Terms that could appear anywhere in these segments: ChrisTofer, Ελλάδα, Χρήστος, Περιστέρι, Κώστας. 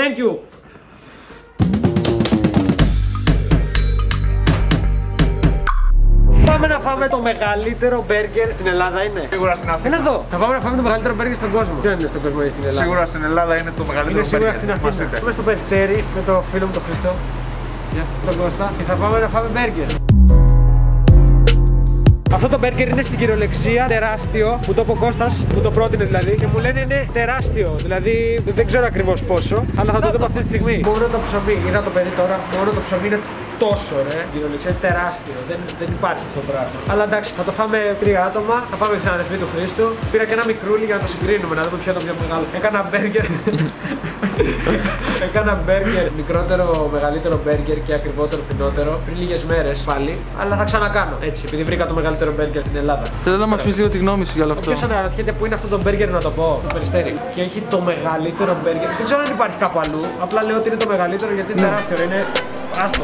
Thank you. Πάμε να φάμε το μεγαλύτερο μπέργκερ στην Ελλάδα είναι. Σίγουρα στην Αθήνα. Είναι εδώ. Θα πάμε να φάμε το μεγαλύτερο μπέργκερ στον κόσμο. Δεν είναι στον κόσμο ή στην Ελλάδα. Σίγουρα στην Ελλάδα είναι το μεγαλύτερο μπέργκερ. Στην Αθήνα. Πάμε στο Περιστέρι με το φίλο μου τον Χρήστο. Τον Κώστα. Και θα πάμε να φάμε μπέργκερ. Αυτό το μπέργκερ είναι στην κυριολεξία τεράστιο, που το είπε ο Κώστας, που το πρότεινε δηλαδή. Και μου λένε είναι τεράστιο, δηλαδή δεν ξέρω ακριβώς πόσο, αλλά θα το δούμε αυτή τη στιγμή. Μόνο το ψωμί, είδα το παιδί τώρα, μόνο το ψωμί είναι τόσο ρε. Η κυριολεξία είναι τεράστιο, δεν υπάρχει αυτό το πράγμα. Αλλά εντάξει, θα το φάμε 3 άτομα, θα πάμε ξανά τη σπίτι του Χρήστου. Πήρα και ένα μικρούλι για να το συγκρίνουμε, να δούμε ποιο είναι το πιο μεγάλο. Έκανα μπέργκερ. Έκανα μπέργκερ, μικρότερο, μεγαλύτερο μπέργκερ και ακριβότερο, φθηνότερο, πριν λίγες μέρες πάλι. Αλλά θα ξανακάνω έτσι, επειδή βρήκα το μεγαλύτερο μπέργκερ στην Ελλάδα. Θέλω να μας πεις λίγο τη γνώμη σου για όλο αυτό. Ποιος αναρωτιέται πού είναι αυτό το μπέργκερ, να το πω, το Περιστέρι. Και έχει το μεγαλύτερο μπέργκερ. Δεν ξέρω αν υπάρχει κάπου αλλού. Απλά λέω ότι είναι το μεγαλύτερο γιατί είναι τεράστιο. Είναι άστο.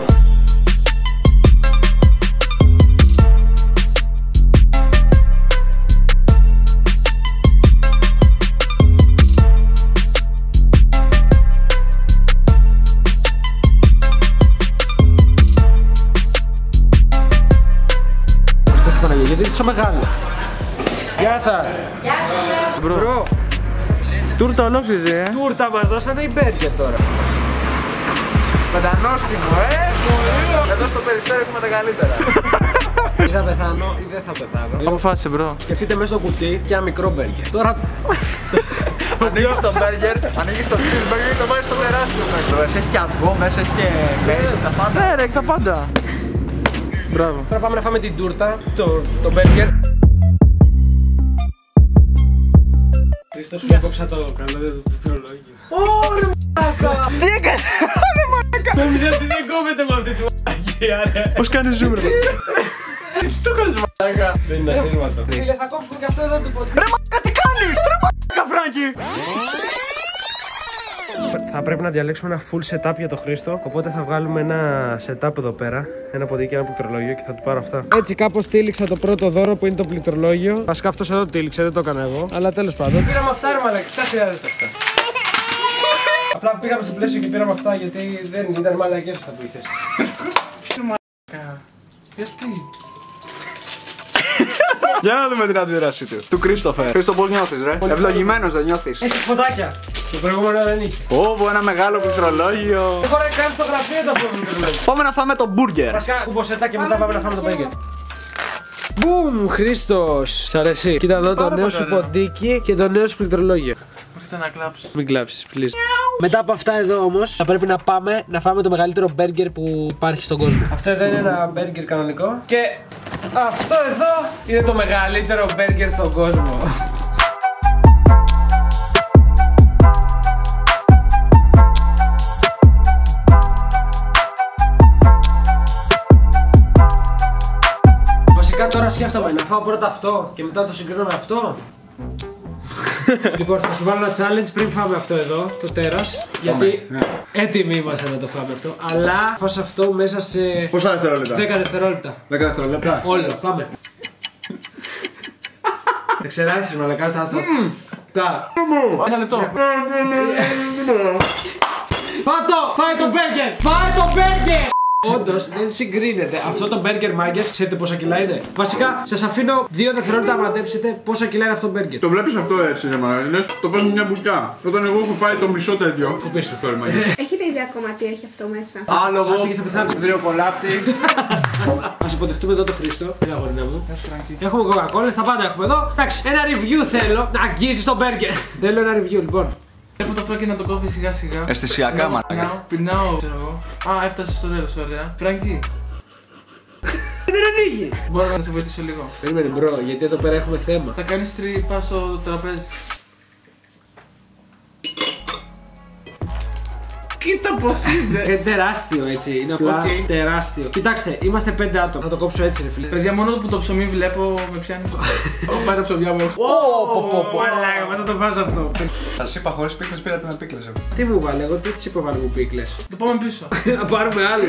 Γιατί είσαι μεγάλο. Γεια σας. Γεια σας. Μπρο. Τούρτα ολόκληρη, ε. Τούρτα μας δώσανε οι μπέργκερ τώρα. Μετανόστιμο, ε. Εδώ στο Περιστέρι έχουμε τα καλύτερα. Ή θα πεθάνω ή δεν θα πεθάνω. Αποφάσισε, μπρο. Σκεφτείτε μέσα στο κουτί και ένα μικρό μπέργκερ. Τώρα... Ανοίγεις το μπέργκερ, ανοίγεις το cheeseburger και το βάζεις στο τεράστιο μέσα. Έχει και αυγό μέσα, έχει και μπέργκερ, τα πάντα. Ναι ρε, τα πάντα. Μπράβο. Τώρα πάμε να φάμε την τούρτα, το μπέργκερ. Χρήστος, σου έκοψα το καλώδιο του πληκτρολόγιου. Ωρε μ***ακα! Τι έκανε! Ωρε μ***ακα! Νομίζω ότι δεν κόβεται με αυτή τη μ***αγία ρε. Πώς κάνεις ζουμ ρε. Τι το κάνεις μ***ακα. Δεν είναι ασύρματο. Φίλε, θα κόψουμε και αυτό εδώ το ποτέ. Ρε μ***ακα τι κάνεις! Ρε μ***ακα Φράγκη! Θα πρέπει να διαλέξουμε ένα full setup για το Χρήστο. Οπότε θα βγάλουμε ένα setup εδώ πέρα. Ένα ποντίκι και ένα πληκτρολόγιο και θα του πάρω αυτά. Έτσι κάπως τύλιξα το πρώτο δώρο που είναι το πληκτρολόγιο. Βασικά αυτός εδώ τύλιξε, δεν το έκανα εγώ. Αλλά τέλος πάντων. Πήραμε αυτά ρε μαλάκα, τα χρειάζεται αυτά. Απλά πήγαμε στο πλαίσιο και πήραμε αυτά γιατί δεν ήταν μαλακές αυτά που είχες. Γιατί. Για να δούμε την αντίδρασή του Κρίστοφερ. Χρήστο, πώς νιώθεις ρε? Ευλογημένος δεν νιώθεις? Έχεις φωτάκια. Το προηγούμενο δεν είχε. Ω, ένα μεγάλο πληκτρολόγιο. Δεν χωράει καν στο γραφείο το αυτό το πληκτρολόγιο. Πάμε να φάμε το μπουργκερ. Βασικά κουμποσέτα και μετά πάμε να φάμε το μπουργκερ. Μπουμ, Χρήστος. Σ' αρέσει. Κοίτα εδώ το νέο σου ποντίκι και το νέο σου πληκτρολόγιο. Μπορείτε να κλάψεις. Μην κλάψεις, please. Μετά από αυτά εδώ όμως, θα πρέπει να πάμε να φάμε το μεγαλύτερο μπέργκερ που υπάρχει στον κόσμο. Αυτό εδώ είναι ένα μπέργκερ κανονικό. Και αυτό εδώ είναι το μεγαλύτερο μπέργκερ στον κόσμο. Βασικά τώρα σκέφτομαι να φάω πρώτα αυτό και μετά το συγκρίνω με αυτό. Λοιπόν, θα σου βάλω ένα challenge πριν φάμε αυτό εδώ, το τέρας. Γιατί έτοιμοι είμαστε να το φάμε αυτό. Αλλά φας αυτό μέσα σε... Πόσα δευτερόλεπτα? 10 δευτερόλεπτα. 10 δευτερόλεπτα. Όλο, πάμε. Θα ξεράσεις μαλακάς, θα άστας. Τα. Ένα λεπτό. Πάτο, φάει το μπέργκερ. Φάει το μπέργκερ. Όντως δεν συγκρίνεται. Αυτό το burger μάγκες, ξέρετε πόσα κιλά είναι? Βασικά, σας αφήνω 2 δευτερόλεπτα να μαντέψετε πόσα κιλά είναι αυτό το burger. Το βλέπεις αυτό έτσι, είναι μαγαζινές. Το παίζουν μια μπουκιά. Όταν εγώ έχω φάει το μισό τέτοιο. Το πίσω το μαγαζί. Έχετε ιδέα ακόμα τι έχει αυτό μέσα? Άλογο. Άσο και θα πεθάνω. Δρεοπολάπτη. Ας υποτευτούμε εδώ το Χρήστο. Έλα, γορίνα μου. Έχουμε κοκακόλες, θα πάντα έχουμε εδώ. Εντάξει, ένα review θέλω να αγγίζεις το burger. Θέλω ένα review λοιπόν. Έχω το φράκι να το κόβει σιγά σιγά. Αισθησιακά μαλάκα. Πεινάω, ξέρω εγώ. Α, έφτασε στο τέλος, ωραία. Φράκι. Δεν ανοίγει. Μπορώ να σε βοηθήσω λίγο? Περίμενε μπρο, γιατί εδώ πέρα έχουμε θέμα. Θα κάνεις τρύπα στο τραπέζι. Κοίτα πως είναι. Είναι τεράστιο έτσι, είναι απλά τεράστιο. Κοιτάξτε, είμαστε 5 άτομα, θα το κόψω έτσι ρε φίλε. Παιδιά, μόνο που το ψωμί βλέπω με πιάνει. Πάει το ψωμιά μου. Μαλάκα, μετά το βάζω αυτό. Σας είπα χωρίς πίκλες, πήρατε με πίκλες. Τι μου βάλε, εγώ τι της είπα βάλε μου πίκλες? Το πάμε πίσω. Να πάρουμε άλλο.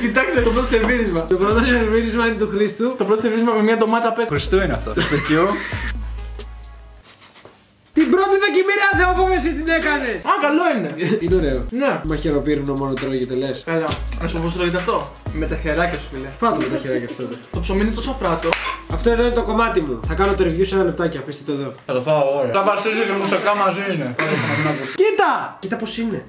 Κοιτάξτε το πρώτο σερβίρισμα. Το πρώτο σερβίρισμα είναι του Χρήστου. Το πρώτο σερβίρισμα με μια ντομάτα πέτρα. Χριστού είναι αυτό. Του σπιτιού. Την πρώτη δοκιμήρια Θεόφοβε, εσύ την έκανες. Α, καλό είναι. Είναι ωραίο. Ναι. Μαχαιροπύρινο μόνο τρώγεται, λες. Καλά. Να σου πω πώς τρώγεται αυτό. Με τα χεράκια σου, φίλε. Φάτο με τα χεράκια σου τότε. Το ψωμί είναι τόσο φράτο. Αυτό εδώ είναι το κομμάτι μου. Θα κάνω το review σε ένα λεπτάκι, αφήστε το εδώ. Θα το φάω εγώ. Τα βασίζει και μουσικά μαζί είναι. Κοίτα! Κοίτα πώς είναι.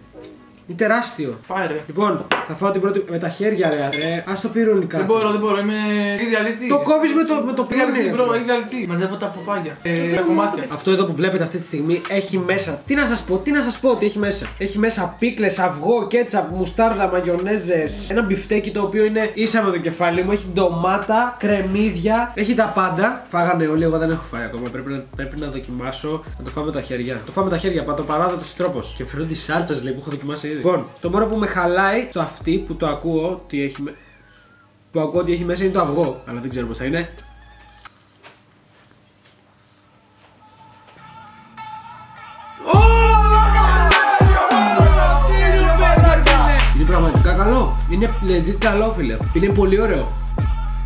Είναι τεράστιο. Φάιρε. Λοιπόν, θα φάω την πρώτη με τα χέρια, ρε. Ας το πυρούνικα. Δεν μπορώ, δεν μπορώ. Είμαι. Έχει διαλυθεί. Το κόβεις με το πυρούνι. Έχει διαλυθεί. Μαζεύω τα ποπάγια. Τα κομμάτια. Αυτό εδώ που βλέπετε αυτή τη στιγμή έχει μέσα. Τι να σας πω, ότι έχει μέσα. Έχει μέσα πίκλες, αυγό, κέτσαπ, μουστάρδα, μαγιονέζες. Ένα μπιφτέκι το οποίο είναι ίσα με το κεφάλι μου. Έχει ντομάτα, κρεμμύδια. Έχει τα πάντα. Φάγανε όλοι, εγώ δεν έχω φάει ακόμα. Πρέπει να δοκιμάσω να το φάω με τα χέρια. Το φάω με τα χέρια, πατοπαράδοτο τρόπο. Και φέρω τη σάλτσα λέει που έχω δοκιμάσει ήδη. Λοιπόν, το μόνο που με χαλάει στο αυτή που το ακούω ότι έχει, μέσα είναι το αυγό. Αλλά δεν ξέρω πώς θα είναι. Είναι πραγματικά καλό. Είναι legit καλό, φίλε. Είναι πολύ ωραίο.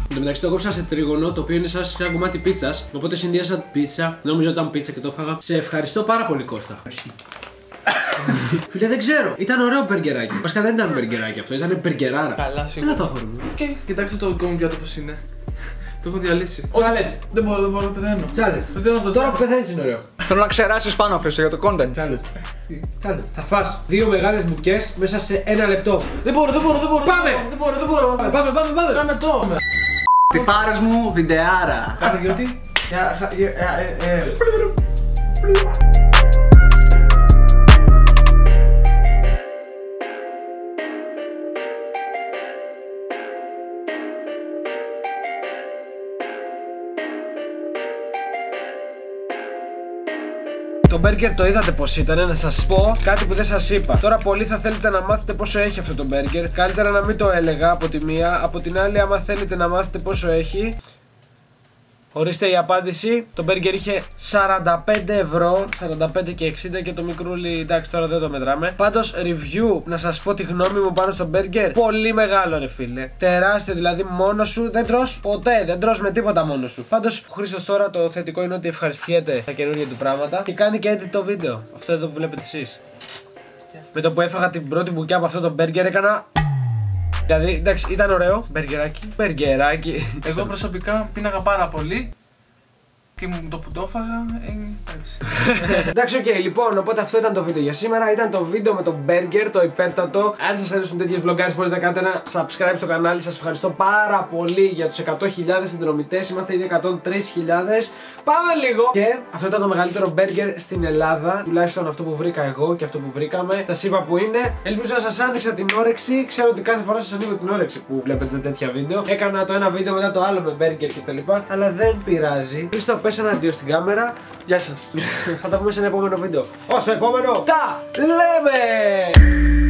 Εν τω μεταξύ το κόψα σε τρίγωνο, το οποίο είναι σαν ένα κομμάτι πίτσας. Οπότε συνδυάσα πίτσα, νόμιζα ότι ήταν πίτσα και το έφαγα. Σε ευχαριστώ πάρα πολύ, Κώστα. Φίλε, δεν ξέρω. Ήταν ωραίο μπεργκεράκι. Βασικά δεν ήταν μπεργκεράκι αυτό, ήταν μπεργκεράρα. Καλά, σίγουρα. Δεν θα το χωρούμε. Κοιτάξτε το δικό μου πιάτο πώς είναι. Το έχω διαλύσει. Challenge. Δεν μπορώ, πεθαίνω. Challenge. Τώρα που πεθαίνεις είναι ωραίο. Θέλω να ξεράσεις πάνω, Χρήστο, για το content. Challenge. Θα φας δύο μεγάλες μπουκές μέσα σε ένα λεπτό. Δεν μπορώ, Πάμε! Πάμε. Κάνε το. Τι πάρες μου βιντεάρα. Κάνε γιατί. Το μπέργκερ το είδατε πως ήταν, να σας πω κάτι που δεν σας είπα. Τώρα πολλοί θα θέλετε να μάθετε πόσο έχει αυτό το μπέργκερ. Καλύτερα να μην το έλεγα από τη μία. Από την άλλη, άμα θέλετε να μάθετε πόσο έχει, ορίστε η απάντηση. Το μπέργκερ είχε 45 ευρώ, 45 και 60 και το μικρούλι, εντάξει τώρα δεν το μετράμε. Πάντως review, να σας πω τη γνώμη μου πάνω στο μπέργκερ. Πολύ μεγάλο ρε φίλε. Τεράστιο δηλαδή, μόνος σου δεν τρως ποτέ, δεν τρως με τίποτα μόνος σου. Πάντως ο Χρήστος τώρα το θετικό είναι ότι ευχαριστιέται τα καινούργια του πράγματα και κάνει και edit το βίντεο. Αυτό εδώ που βλέπετε εσείς. Με το που έφαγα την πρώτη μπουκιά από αυτό το μπέργκερ έκανα. Δηλαδή, εντάξει, ήταν ωραίο. Μπεργκεράκι. Εγώ προσωπικά πίναγα πάρα πολύ. Και μου το που το έφαγα, εντάξει. Εντάξει, οκ, λοιπόν, οπότε αυτό ήταν το βίντεο για σήμερα. Ήταν το βίντεο με το burger, το υπέρτατο. Αν σας αρέσουν τέτοιες vloggers, μπορείτε να κάνετε ένα subscribe στο κανάλι. Σας ευχαριστώ πάρα πολύ για τους 100.000 συνδρομητές. Είμαστε ήδη 103.000. Πάμε λίγο. Και αυτό ήταν το μεγαλύτερο burger στην Ελλάδα. Τουλάχιστον αυτό που βρήκα εγώ και αυτό που βρήκαμε. Σας είπα που είναι. Ελπίζω να σας άνοιξα την όρεξη. Ξέρω ότι κάθε φορά σας ανοίγω την όρεξη που βλέπετε τέτοια βίντεο. Έκανα το ένα βίντεο μετά το άλλο με burger κτλ. Αλλά δεν πειράζει. Πες ένα αντίο στην κάμερα. Γεια σας. Θα τα πούμε σε ένα επόμενο βίντεο. Ως το επόμενο, τα λέμε!